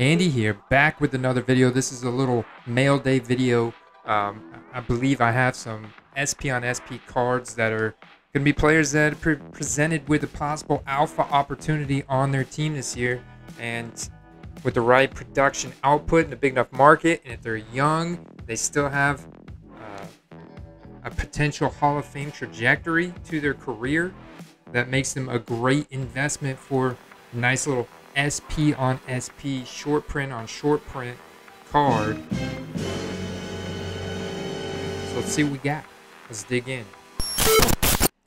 Andy here, back with another video. This is a little mail day video. I believe I have some SP on SP cards that are going to be players that are presented with a possible alpha opportunity on their team this year, and with the right production output in a big enough market, and if they're young, they still have a potential Hall of Fame trajectory to their career that makes them a great investment for a nice little SP on SP, short print on short print card. So let's see what we got. Let's dig in.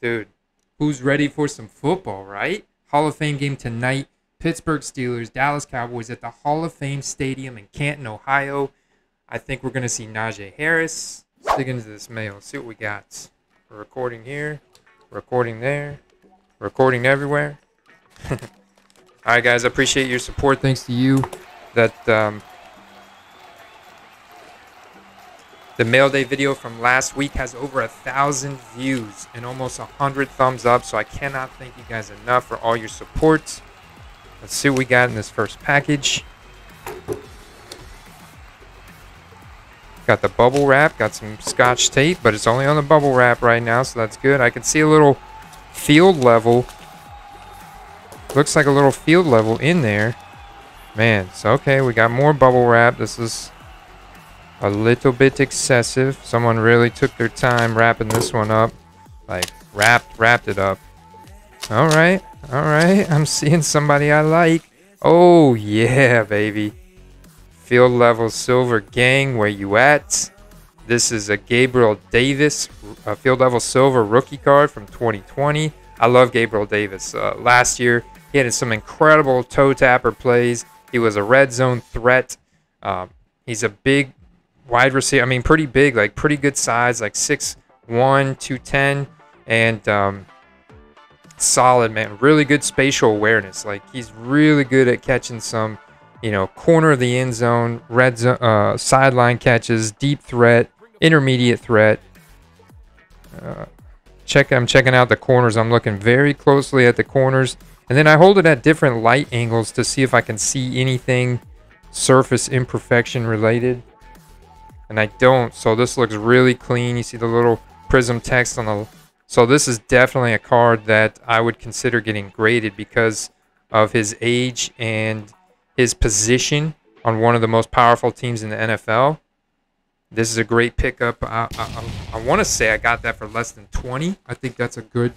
Dude, who's ready for some football, right? Hall of Fame game tonight. Pittsburgh Steelers, Dallas Cowboys at the Hall of Fame Stadium in Canton, Ohio. I think we're going to see Najee Harris. Let's dig into this mail. See what we got. We're recording here. Recording there. Recording everywhere. All right, guys. I appreciate your support. Thanks to you that the mail day video from last week has over 1,000 views and almost 100 thumbs up. So I cannot thank you guys enough for all your support. Let's see what we got in this first package. Got the bubble wrap, got some scotch tape, but it's only on the bubble wrap right now, so that's good. I can see a little field level. Looks like a little field level in there. Man, so okay, we got more bubble wrap. This is a little bit excessive. Someone really took their time wrapping this one up. Like, wrapped it up. All right. I'm seeing somebody I like. Oh, yeah, baby. Field level silver gang, where you at? This is a Gabriel Davis, a field level silver rookie card from 2020. I love Gabriel Davis. Last year, he had some incredible toe tapper plays. He was a red zone threat. He's a big wide receiver. I mean, pretty big, like pretty good size, like 6'1", 210, and solid, man. Really good spatial awareness. Like, he's really good at catching some, you know, corner of the end zone, red zone, sideline catches, deep threat, intermediate threat. I'm checking out the corners. I'm looking very closely at the corners, and then I hold it at different light angles to see if I can see anything surface imperfection related, and I don't. So this looks really clean. You see the little Prism text on the. So this is definitely a card that I would consider getting graded because of his age and his position on one of the most powerful teams in the NFL. This is a great pickup. I want to say I got that for less than 20. I think that's a good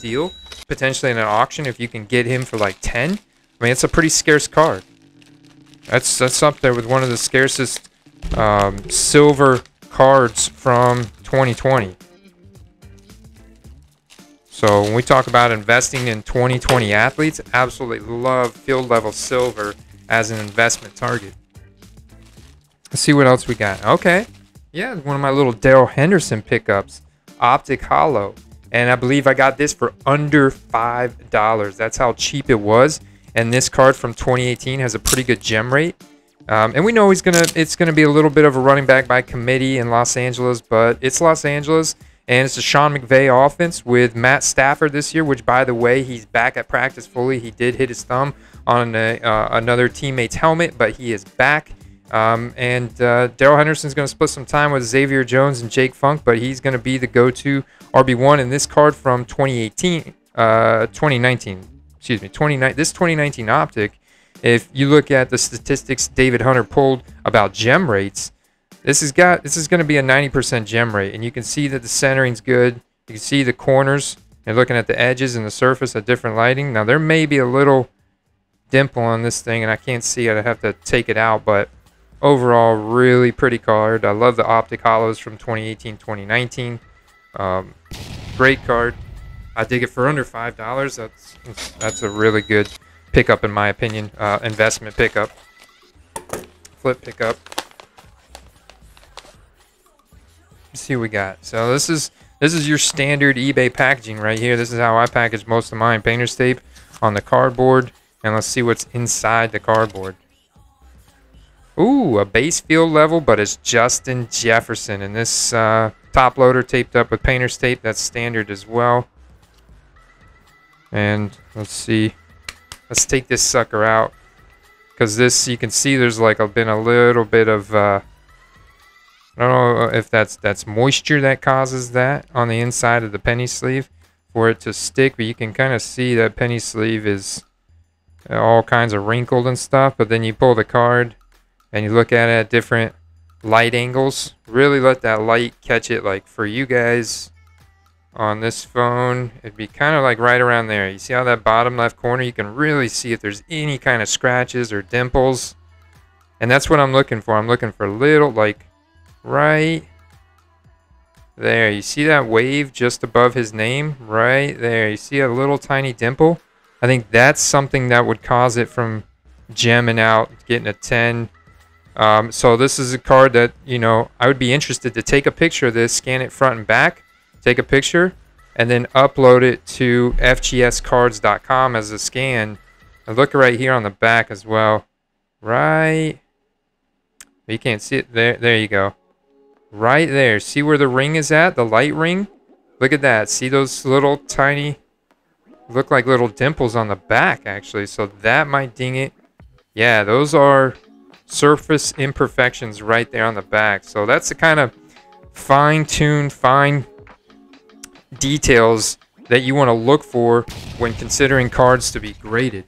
deal. Potentially in an auction, if you can get him for like 10. I mean, it's a pretty scarce card. That's up there with one of the scarcest silver cards from 2020. So when we talk about investing in 2020 athletes, absolutely love field level silver as an investment target. Let's see what else we got. Okay. Yeah, one of my little Daryl Henderson pickups, Optic Hollow. And I believe I got this for under $5. That's how cheap it was. And this card from 2018 has a pretty good gem rate. And we know it's gonna be a little bit of a running back by committee in Los Angeles, but it's Los Angeles. And it's a Sean McVay offense with Matt Stafford this year, which, by the way, he's back at practice fully. He did hit his thumb on another teammate's helmet, but he is back. Daryl Henderson's going to split some time with Xavier Jones and Jake Funk, but he's going to be the go-to RB1 in this card from 2019 Optic. If you look at the statistics David Hunter pulled about gem rates, this is going to be a 90% gem rate, and you can see that the centering's good. You can see the corners and looking at the edges and the surface at different lighting. Now there may be a little dimple on this thing, and I can't see it. I have to take it out, but overall, really pretty card. I love the Optic Hollows from 2018, 2019. Great card. I dig it for under $5. That's a really good pickup in my opinion. Investment pickup, flip pickup. Let's see what we got. So this is your standard eBay packaging right here. This is how I package most of mine. Painter's tape on the cardboard, and let's see what's inside the cardboard. Ooh, a base field level, but it's Justin Jefferson, and this top loader taped up with painter's tape. That's standard as well. And let's see. Let's take this sucker out. Because this, you can see there's like been a little bit of, I don't know if that's moisture that causes that on the inside of the penny sleeve for it to stick. But you can kind of see that penny sleeve is all kinds of wrinkled and stuff. But then you pull the card and you look at it at different light angles. Really let that light catch it. Like for you guys on this phone, it'd be kind of like right around there. You see how that bottom left corner, you can really see if there's any kind of scratches or dimples. And that's what I'm looking for. I'm looking for little, like right there. You see that wave just above his name? Right there. You see a little tiny dimple? I think that's something that would cause it from gemming out, getting a 10. So this is a card that, you know, I would be interested to take a picture of this, scan it front and back, take a picture, and then upload it to fgscards.com as a scan. And look right here on the back as well. Right. You can't see it. There you go. Right there. See where the ring is at? The light ring? Look at that. See those little tiny, look like little dimples on the back, actually. So that might ding it. Yeah, those are surface imperfections right there on the back. So that's the kind of fine-tuned, fine details that you want to look for when considering cards to be graded.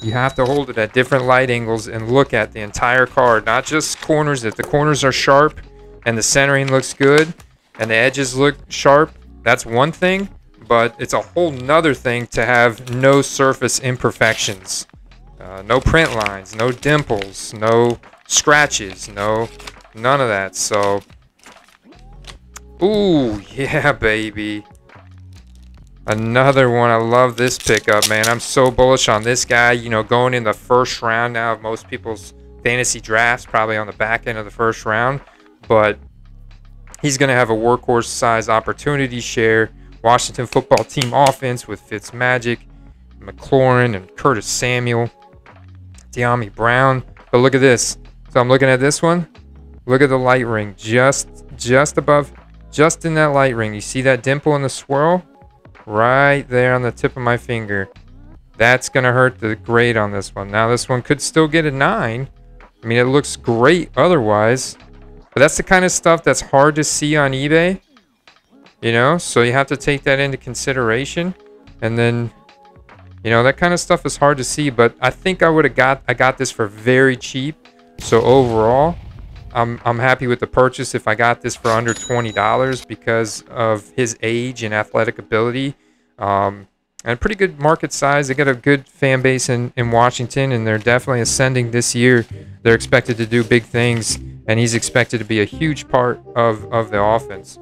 You have to hold it at different light angles and look at the entire card, not just corners. If the corners are sharp and the centering looks good and the edges look sharp, that's one thing, but it's a whole nother thing to have no surface imperfections. No print lines, no dimples, no scratches, none of that. So, ooh, yeah, baby. Another one. I love this pickup, man. I'm so bullish on this guy. You know, going in the first round now of most people's fantasy drafts, probably on the back end of the first round. But he's going to have a workhorse-size opportunity share. Washington football team offense with Fitzmagic, McLaurin, and Curtis Samuel. Deami Brown. But look at this. So I'm looking at this one. Look at the light ring just above, just in that light ring. You see that dimple in the swirl right there on the tip of my finger? That's gonna hurt the grade on this one. Now this one could still get a 9. I mean, it looks great otherwise, but that's the kind of stuff that's hard to see on eBay, you know, so you have to take that into consideration. And then, you know, that kind of stuff is hard to see, but I think I got this for very cheap. So overall, I'm happy with the purchase. If I got this for under $20 because of his age and athletic ability, and pretty good market size. They got a good fan base in Washington, and they're definitely ascending this year. They're expected to do big things, and he's expected to be a huge part of the offense.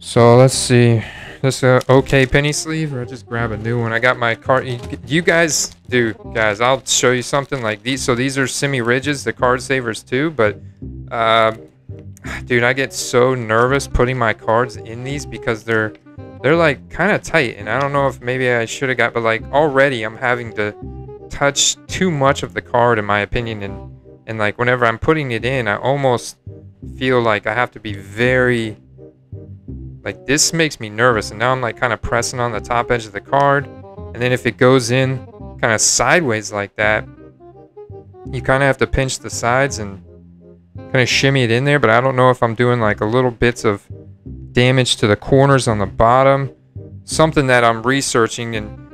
So let's see. This okay penny sleeve, or I just grab a new one. I got my card. You guys do, guys. I'll show you something like these. So these are semi ridges, the card savers too. But dude, I get so nervous putting my cards in these because they're like kind of tight, and I don't know if maybe I should have got, but like already I'm having to touch too much of the card in my opinion, and like whenever I'm putting it in, I almost feel like I have to be very. Like, this makes me nervous, and now I'm like kind of pressing on the top edge of the card, and then if it goes in kind of sideways like that, you kind of have to pinch the sides and kind of shimmy it in there. But I don't know if I'm doing like a little bits of damage to the corners on the bottom, something that I'm researching. And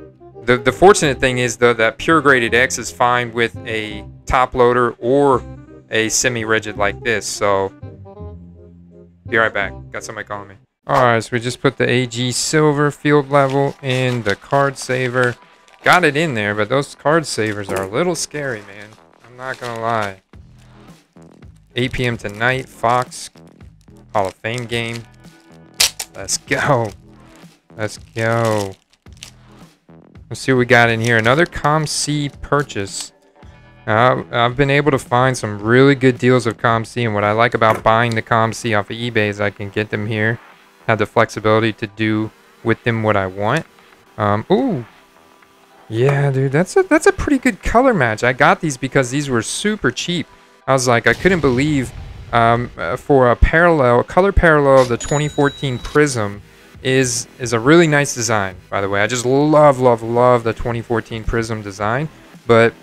the fortunate thing is, though, that pure graded X is fine with a top loader or a semi-rigid like this. So be right back, got somebody calling me. Alright, so we just put the AG Silver field level in the card saver. Got it in there, but those card savers are a little scary, man. I'm not gonna lie. 8 p.m. tonight, Fox Hall of Fame game. Let's go. Let's go. Let's see what we got in here. Another ComC purchase. I've been able to find some really good deals of ComC, and what I like about buying the ComC off of eBay is I can get them here. Have the flexibility to do with them what I want. Ooh, yeah, dude, that's a pretty good color match. I got these because these were super cheap. I was like, I couldn't believe for a parallel, color parallel of the 2014 Prism, is a really nice design, by the way. I just love the 2014 Prism design, but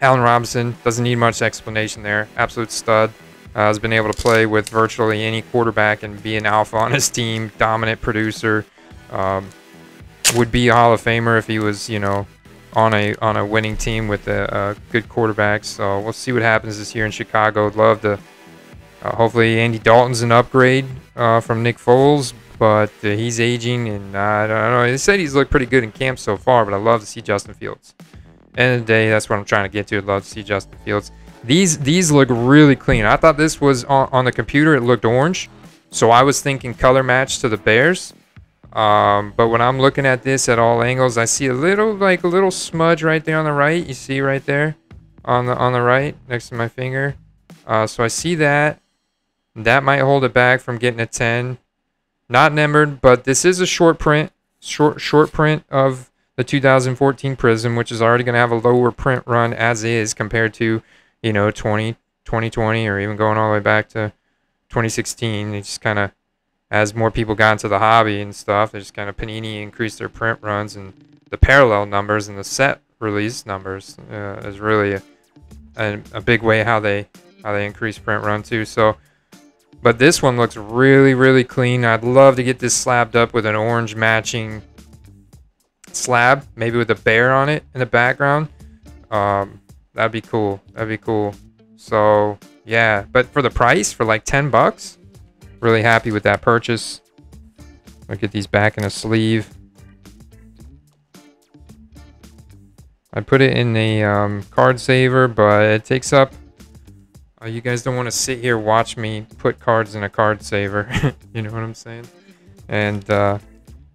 Alan Robinson doesn't need much explanation there. Absolute stud. Has been able to play with virtually any quarterback and be an alpha on his team, dominant producer. Would be a Hall of Famer if he was, you know, on a winning team with a good quarterback. So we'll see what happens this year in Chicago. Love to. Hopefully Andy Dalton's an upgrade from Nick Foles, but he's aging, and I don't know. They said he's looked pretty good in camp so far, but I love to see Justin Fields. End of the day, that's what I'm trying to get to. I'd love to see Justin Fields. These look really clean. I thought this was on the computer. It looked orange, so I was thinking color match to the Bears. But when I'm looking at this at all angles, I see a little smudge right there on the right. You see right there on the right next to my finger. So I see that. That might hold it back from getting a 10. Not numbered, but this is a short print of the 2014 Prism, which is already going to have a lower print run as is compared to, you know, 2020, or even going all the way back to 2016. It just kind of, as more people got into the hobby and stuff, they just kind of, Panini increased their print runs, and the parallel numbers and the set release numbers is really a big way how they increase print run too. So, but this one looks really, really clean. I'd love to get this slabbed up with an orange matching slab, maybe with a bear on it in the background. That'd be cool. That'd be cool. So yeah, but for the price, for like 10 bucks, really happy with that purchase. I'll get these back in a sleeve. I put it in the card saver, but it takes up. You guys don't want to sit here watch me put cards in a card saver. You know what I'm saying? And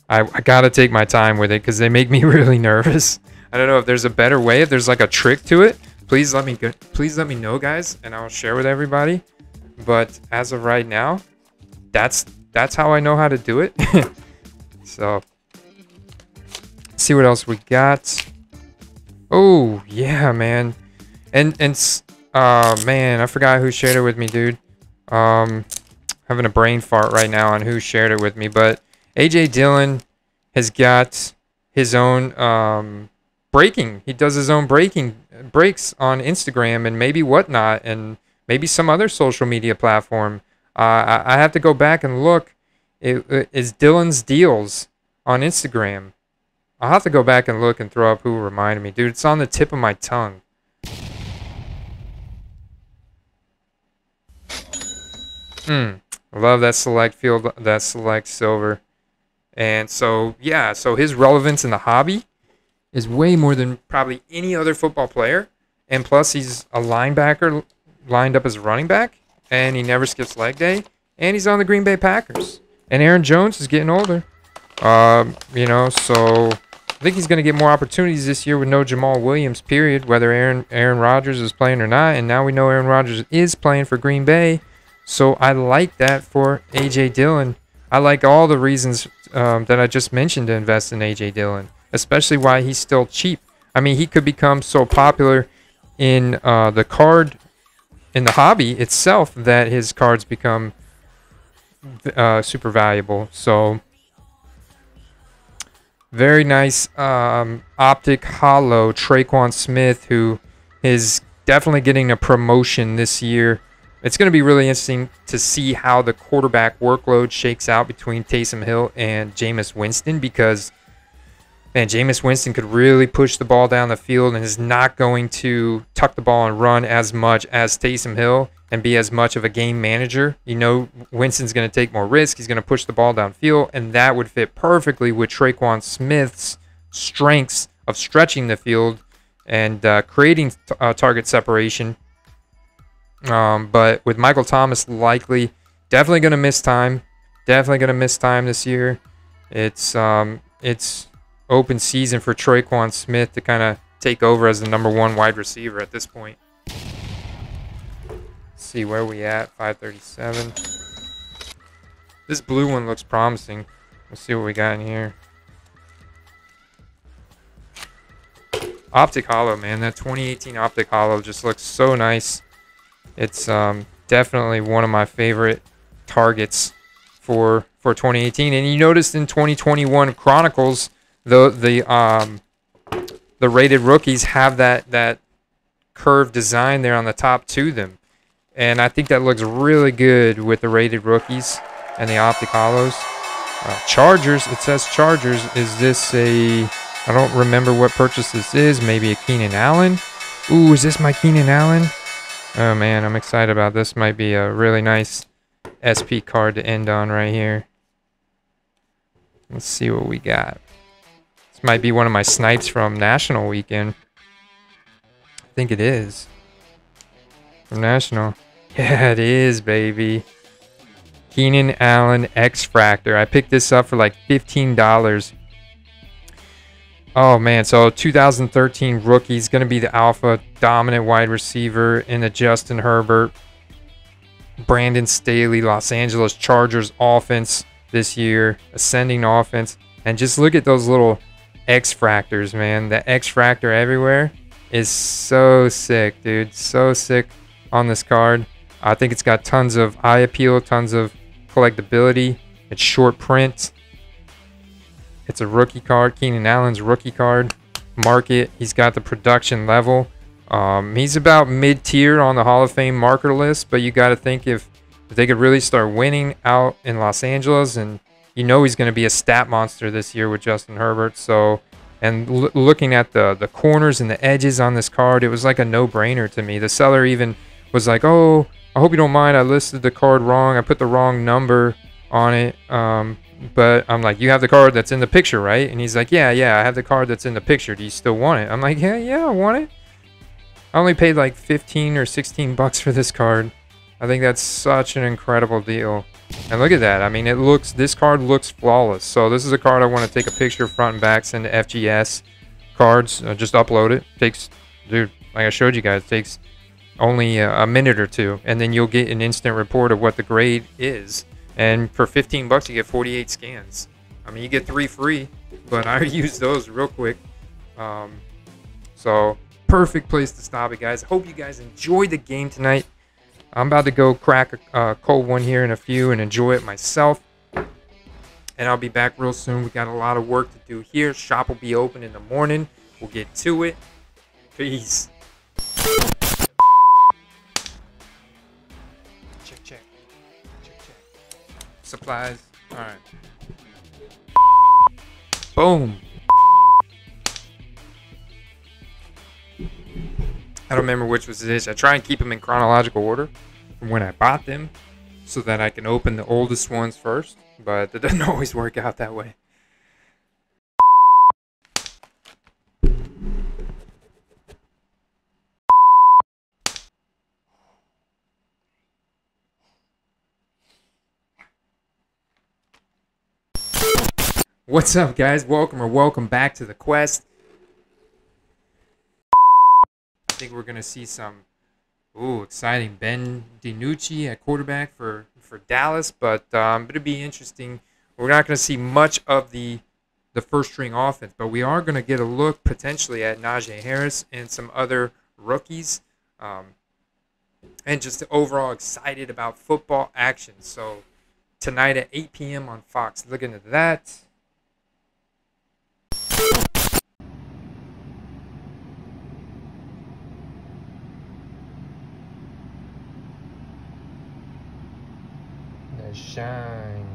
I gotta take my time with it because they make me really nervous. I don't know if there's a better way, if there's like a trick to it. Please let me know, guys, and I'll share with everybody. But as of right now, that's how I know how to do it. So, let's see what else we got. Oh yeah, man, man, I forgot who shared it with me, dude. Having a brain fart right now on who shared it with me, but AJ Dillon has got his own breaking. He does his own breaks on Instagram and maybe whatnot, and maybe some other social media platform. I have to go back and look. It is Dylan's Deals on Instagram. I'll have to go back and look and throw up who reminded me, dude. It's on the tip of my tongue. I love that select field, that select silver. And so yeah, so his relevance in the hobby is way more than probably any other football player, and plus he's a linebacker lined up as a running back, and he never skips leg day, and he's on the Green Bay Packers, and Aaron Jones is getting older, you know, so I think he's going to get more opportunities this year with no Jamal Williams, period, whether Aaron Rodgers is playing or not. And now we know Aaron Rodgers is playing for Green Bay, so I like that for AJ Dillon. I like all the reasons that I just mentioned to invest in AJ Dillon, especially why he's still cheap. I mean, he could become so popular in the hobby itself that his cards become super valuable. So very nice Optic Hollow Tre'Quan Smith, who is definitely getting a promotion this year. It's going to be really interesting to see how the quarterback workload shakes out between Taysom Hill and Jameis Winston, because, man, Jameis Winston could really push the ball down the field and is not going to tuck the ball and run as much as Taysom Hill and be as much of a game manager. You know, Winston's going to take more risk. He's going to push the ball downfield, and that would fit perfectly with Tre'Quan Smith's strengths of stretching the field and creating target separation. But with Michael Thomas likely, definitely going to miss time. Definitely going to miss time this year. It's open season for Tre'Quan Smith to kind of take over as the #1 wide receiver at this point. Let's see where we at. 537. This blue one looks promising. Let's see what we got in here. Optic Hollow, man. That 2018 Optic Hollow just looks so nice. It's definitely one of my favorite targets for 2018. And you noticed in 2021 Chronicles, the rated rookies have that curved design there on the top to them. And I think that looks really good with the rated rookies and the Optic Hollows. Chargers, it says Chargers. Is this a, I don't remember what purchase this is. Maybe a Keenan Allen. Ooh, is this my Keenan Allen? Oh man, I'm excited about this. Might be a really nice SP card to end on right here. Let's see what we got. This might be one of my snipes from National Weekend. I think it is. From National. Yeah, it is, baby. Keenan Allen X-Fractor. I picked this up for like $15. Oh, man. So 2013 rookie. He's going to be the alpha dominant wide receiver in the Justin Herbert, Brandon Staley, Los Angeles Chargers offense this year. Ascending offense. And just look at those little X-Fractors, man. The X-Fractor everywhere is so sick, dude. So sick on this card. I think it's got tons of eye appeal, tons of collectability. It's short print. It's a rookie card. Keenan Allen's rookie card. Mark it. He's got the production level. He's about mid-tier on the Hall of Fame marker list, but you got to think if they could really start winning out in Los Angeles, and you know he's going to be a stat monster this year with Justin Herbert. So, and looking at the corners and the edges on this card, it was like a no-brainer to me. The seller even was like, oh, I hope you don't mind, I listed the card wrong. I put the wrong number on it. But I'm like, you have the card that's in the picture, right? And he's like, yeah, I have the card that's in the picture. Do you still want it? I'm like, yeah, I want it. I only paid like 15 or 16 bucks for this card. I think that's such an incredible deal. And look at that. I mean, it looks, this card looks flawless. So this is a card I want to take a picture front and back, send to FGS Cards, just upload it. Takes, dude, like I showed you guys, it takes only a minute or two, and then you'll get an instant report of what the grade is. And for 15 bucks you get 48 scans. I mean, you get 3 free, but I use those real quick. So perfect place to stop it, guys. Hope you guys enjoyed the game tonight. I'm about to go crack a cold one here in a few and enjoy it myself, and I'll be back real soon. We got a lot of work to do here. Shop will be open in the morning. We'll get to it. Peace. Supplies. All right. Boom. I don't remember which was this. I try and keep them in chronological order from when I bought them so that I can open the oldest ones first, but that doesn't always work out that way. What's up, guys? Welcome back to the quest. I think we're gonna see some exciting Ben DiNucci at quarterback for Dallas, but it'll be interesting. We're not gonna see much of the first string offense, but we are gonna get a look potentially at Najee Harris and some other rookies, and just overall excited about football action. So tonight at 8 p.m. on Fox. Looking at that. Shine.